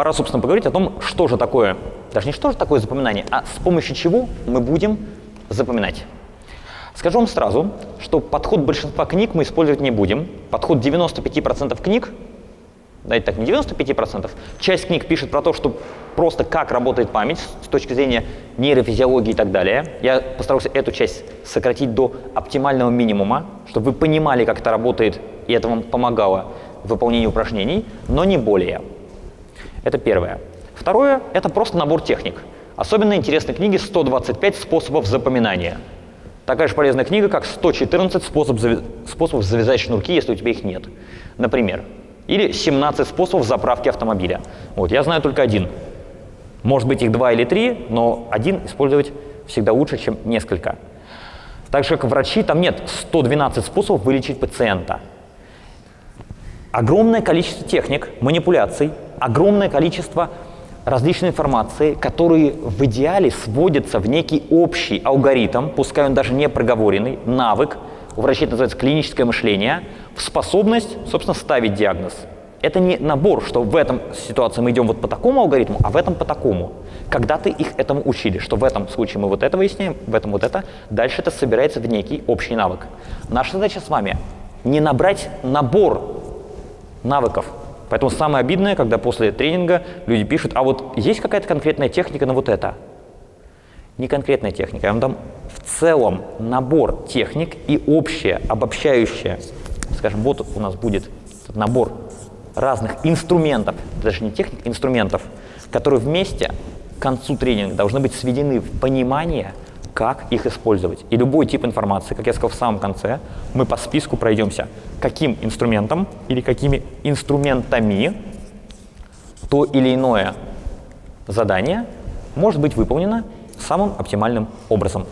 пора, собственно, поговорить о том, что же такое, даже не что же такое запоминание, а с помощью чего мы будем запоминать. Скажу вам сразу, что подход большинства книг мы использовать не будем. Подход 95% книг, давайте так, не 95%, часть книг пишет про то, что просто как работает память с точки зрения нейрофизиологии и так далее. Я постарался эту часть сократить до оптимального минимума, чтобы вы понимали, как это работает, и это вам помогало в выполнении упражнений, но не более. Это первое. Второе – это просто набор техник. Особенно интересны книги «125 способов запоминания». Такая же полезная книга, как «114 способов завязать шнурки, если у тебя их нет», например. Или «17 способов заправки автомобиля». Вот, я знаю только один. Может быть, их два или три, но один использовать всегда лучше, чем несколько. Так же, как врачи, там нет 112 способов вылечить пациента. Огромное количество техник, манипуляций, огромное количество различной информации, которые в идеале сводятся в некий общий алгоритм, пускай он даже не проговоренный, навык, у врачей это называется клиническое мышление, в способность, собственно, ставить диагноз. Это не набор, что в этом ситуации мы идем вот по такому алгоритму, а в этом по такому. Когда-то их этому учили, что в этом случае мы вот это выясняем, в этом вот это, дальше это собирается в некий общий навык. Наша задача с вами не набрать набор навыков. Поэтому самое обидное, когда после тренинга люди пишут, а вот есть какая-то конкретная техника на вот это? Не конкретная техника, я вам дам в целом набор техник и общее, обобщающее. Скажем, вот у нас будет набор разных инструментов, даже не техник, инструментов, которые вместе к концу тренинга должны быть сведены в понимание, как их использовать. И любой тип информации, как я сказал в самом конце, мы по списку пройдемся, каким инструментом или какими инструментами то или иное задание может быть выполнено самым оптимальным образом.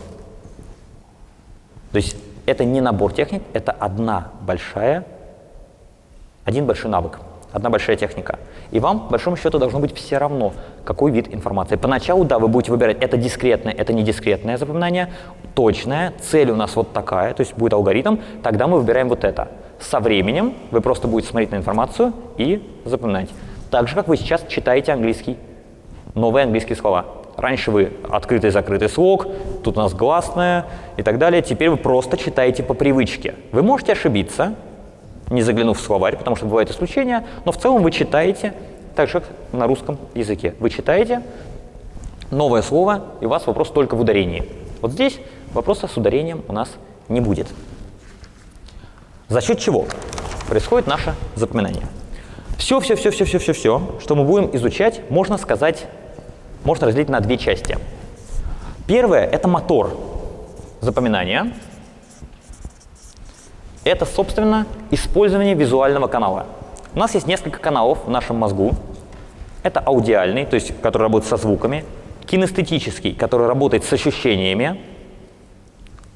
То есть это не набор техник, это один большой навык, одна большая техника. И вам, по большому счету, должно быть все равно, какой вид информации. Поначалу, да, вы будете выбирать, это дискретное, это не дискретное запоминание, точное, цель у нас вот такая, то есть будет алгоритм, тогда мы выбираем вот это. Со временем вы просто будете смотреть на информацию и запоминать. Так же, как вы сейчас читаете английский, новые английские слова. Раньше вы открытый, закрытый слог, тут у нас гласное и так далее. Теперь вы просто читаете по привычке. Вы можете ошибиться, не заглянув в словарь, потому что бывают исключения, но в целом вы читаете, так же как на русском языке. Вы читаете новое слово, и у вас вопрос только в ударении. Вот здесь вопроса с ударением у нас не будет. За счет чего происходит наше запоминание? Все, что мы будем изучать, можно сказать, можно разделить на две части. Первое – это мотор запоминания. Это, собственно, использование визуального канала. У нас есть несколько каналов в нашем мозгу. Это аудиальный, то есть который работает со звуками, кинестетический, который работает с ощущениями,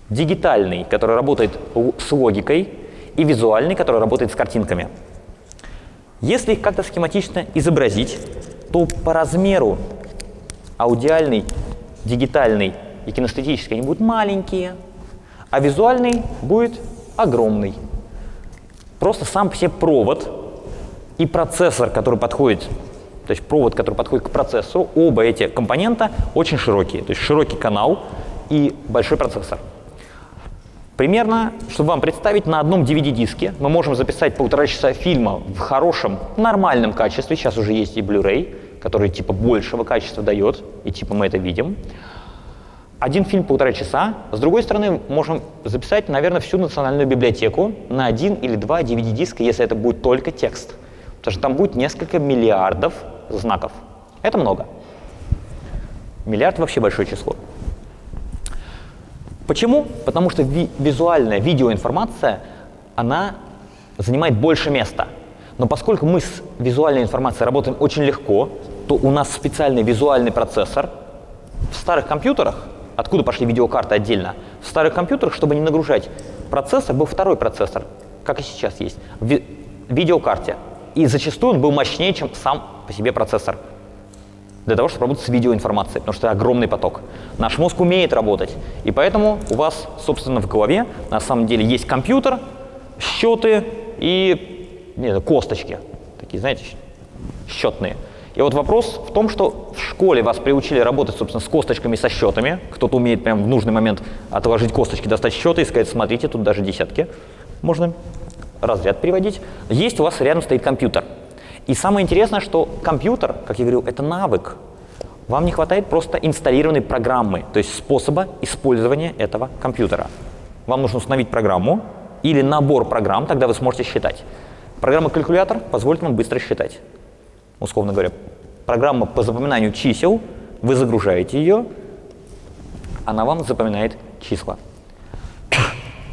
дигитальный, который работает с логикой, и визуальный, который работает с картинками. Если их как-то схематично изобразить, то по размеру аудиальный, дигитальный и кинестетический они будут маленькие, а визуальный будет огромный. Просто сам по себе провод и процессор, который подходит, то есть провод, который подходит к процессору, оба эти компонента очень широкие. То есть широкий канал и большой процессор. Примерно, чтобы вам представить, на одном DVD-диске мы можем записать 1,5 часа фильма в хорошем, нормальном качестве. Сейчас уже есть и Blu-ray, который типа большего качества дает, и типа мы это видим. Один фильм 1,5 часа. С другой стороны, можем записать, наверное, всю национальную библиотеку на 1 или 2 DVD-диска, если это будет только текст. Потому что там будет несколько миллиардов знаков. Это много. Миллиард вообще большое число. Почему? Потому что визуальная видеоинформация, она занимает больше места. Но поскольку мы с визуальной информацией работаем очень легко, то у нас специальный визуальный процессор в старых компьютерах. Откуда пошли видеокарты отдельно? В старых компьютерах, чтобы не нагружать процессор, был второй процессор, как и сейчас есть, в видеокарте. И зачастую он был мощнее, чем сам по себе процессор, для того, чтобы работать с видеоинформацией, потому что это огромный поток. Наш мозг умеет работать, и поэтому у вас, собственно, в голове на самом деле есть компьютер, счеты и косточки, такие, знаете, счетные. И вот вопрос в том, что в школе вас приучили работать, собственно, с косточками, со счетами. Кто-то умеет прям в нужный момент отложить косточки, достать счеты и сказать: смотрите, тут даже десятки можно разряд переводить. Есть у вас рядом стоит компьютер. И самое интересное, что компьютер, как я говорил, это навык. Вам не хватает просто инсталлированной программы, то есть способа использования этого компьютера. Вам нужно установить программу или набор программ, тогда вы сможете считать. Программа-калькулятор позволит вам быстро считать. Условно говоря, программа по запоминанию чисел, вы загружаете ее, она вам запоминает числа.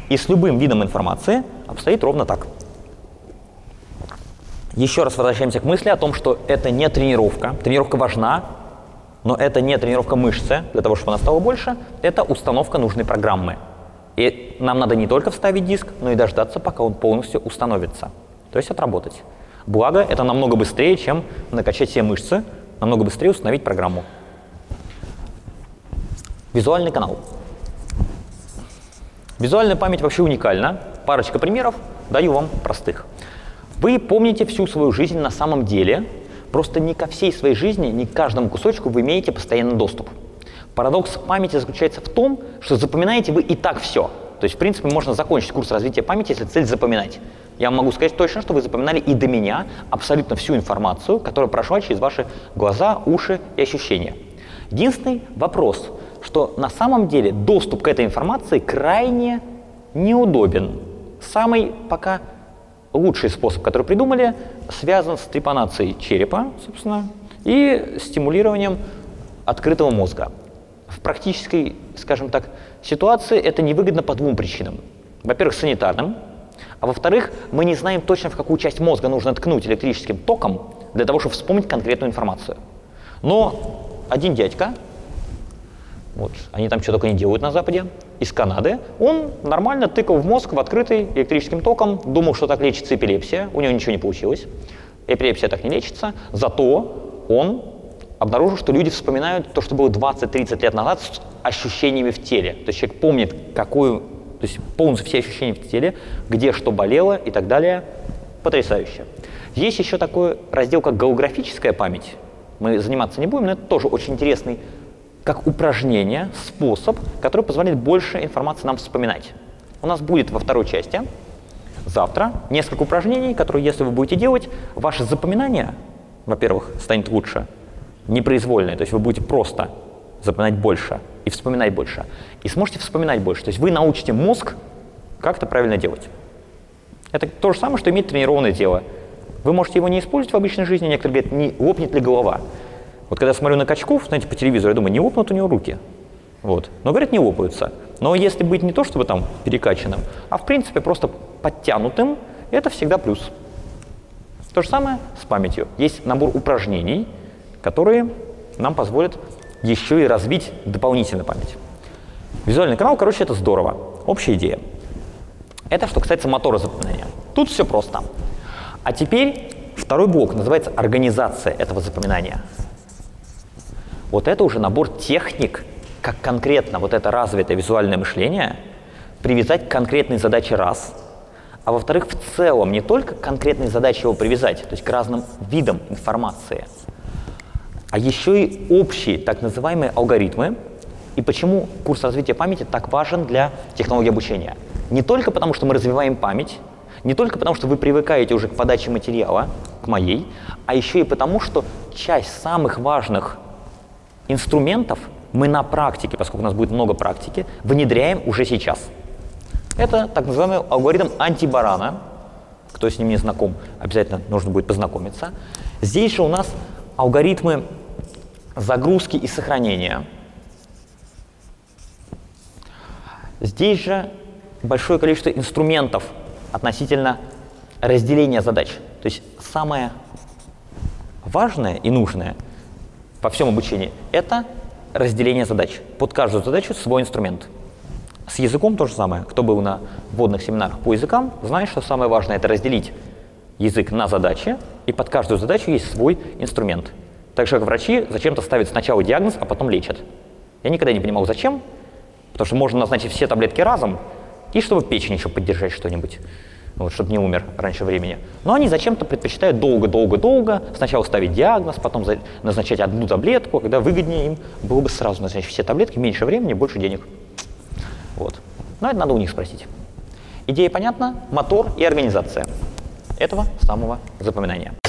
И с любым видом информации обстоит ровно так. Еще раз возвращаемся к мысли о том, что это не тренировка. Тренировка важна, но это не тренировка мышцы, для того, чтобы она стала больше. Это установка нужной программы. И нам надо не только вставить диск, но и дождаться, пока он полностью установится. То есть отработать. Благо, это намного быстрее, чем накачать все мышцы, намного быстрее установить программу. Визуальный канал. Визуальная память вообще уникальна. Парочка примеров даю вам простых. Вы помните всю свою жизнь на самом деле, просто не ко всей своей жизни, не к каждому кусочку вы имеете постоянный доступ. Парадокс памяти заключается в том, что запоминаете вы и так все. То есть, в принципе, можно закончить курс развития памяти, если цель запоминать. Я вам могу сказать точно, что вы запоминали и до меня абсолютно всю информацию, которая прошла через ваши глаза, уши и ощущения. Единственный вопрос, что на самом деле доступ к этой информации крайне неудобен. Самый пока лучший способ, который придумали, связан с трепанацией черепа, собственно, и стимулированием открытого мозга. В практической, скажем так, ситуации это невыгодно по двум причинам. Во-первых, санитарным. А во-вторых, мы не знаем точно, в какую часть мозга нужно ткнуть электрическим током для того, чтобы вспомнить конкретную информацию. Но один дядька, вот, они там что только не делают на Западе, из Канады, он нормально тыкал в мозг в открытый электрическим током, думал, что так лечится эпилепсия, у него ничего не получилось. Эпилепсия так не лечится, зато он обнаружил, что люди вспоминают то, что было 20-30 лет назад с ощущениями в теле. То есть человек помнит, какую... То есть полностью все ощущения в теле, где что болело и так далее. Потрясающе. Есть еще такой раздел, как голографическая память. Мы заниматься не будем, но это тоже очень интересный, как упражнение, способ, который позволяет больше информации нам вспоминать. У нас будет во второй части, завтра, несколько упражнений, которые, если вы будете делать, ваше запоминание, во-первых, станет лучше, непроизвольное, то есть вы будете просто запоминать больше и вспоминать больше. И сможете вспоминать больше. То есть вы научите мозг как-то правильно делать. Это то же самое, что иметь тренированное тело. Вы можете его не использовать в обычной жизни. Некоторые говорят, не лопнет ли голова. Вот когда я смотрю на качков, знаете, по телевизору, я думаю, не лопнут у него руки. Вот. Но, говорят, не лопаются. Но если быть не то, чтобы там перекачанным, а в принципе просто подтянутым, это всегда плюс. То же самое с памятью. Есть набор упражнений, которые нам позволят еще и развить дополнительно память. Визуальный канал, короче, это здорово. Общая идея. Это что касается мотора запоминания. Тут все просто. А теперь второй блок называется организация этого запоминания. Вот это уже набор техник, как конкретно вот это развитое визуальное мышление привязать к конкретной задаче раз, а во-вторых, в целом не только к конкретной задаче его привязать, то есть к разным видам информации, а еще и общие так называемые алгоритмы. И почему курс развития памяти так важен для технологии обучения? Не только потому, что мы развиваем память, не только потому, что вы привыкаете уже к подаче материала, к моей, а еще и потому, что часть самых важных инструментов мы на практике, поскольку у нас будет много практики, внедряем уже сейчас. Это так называемый алгоритм Антибарана. Кто с ним не знаком, обязательно нужно будет познакомиться. Здесь же у нас алгоритмы загрузки и сохранения. Здесь же большое количество инструментов относительно разделения задач. То есть самое важное и нужное во всем обучении – это разделение задач. Под каждую задачу свой инструмент. С языком то же самое. Кто был на вводных семинарах по языкам, знает, что самое важное – это разделить язык на задачи, и под каждую задачу есть свой инструмент. Так же, как врачи зачем-то ставят сначала диагноз, а потом лечат. Я никогда не понимал, зачем, потому что можно назначить все таблетки разом, и чтобы печень еще поддержать что-нибудь. вот, чтобы не умер раньше времени. Но они зачем-то предпочитают долго-долго-долго сначала ставить диагноз, потом назначать одну таблетку, когда выгоднее им было бы сразу назначать все таблетки, меньше времени, больше денег. Вот. Но это надо у них спросить. Идея понятна? Мотор и организация этого самого запоминания.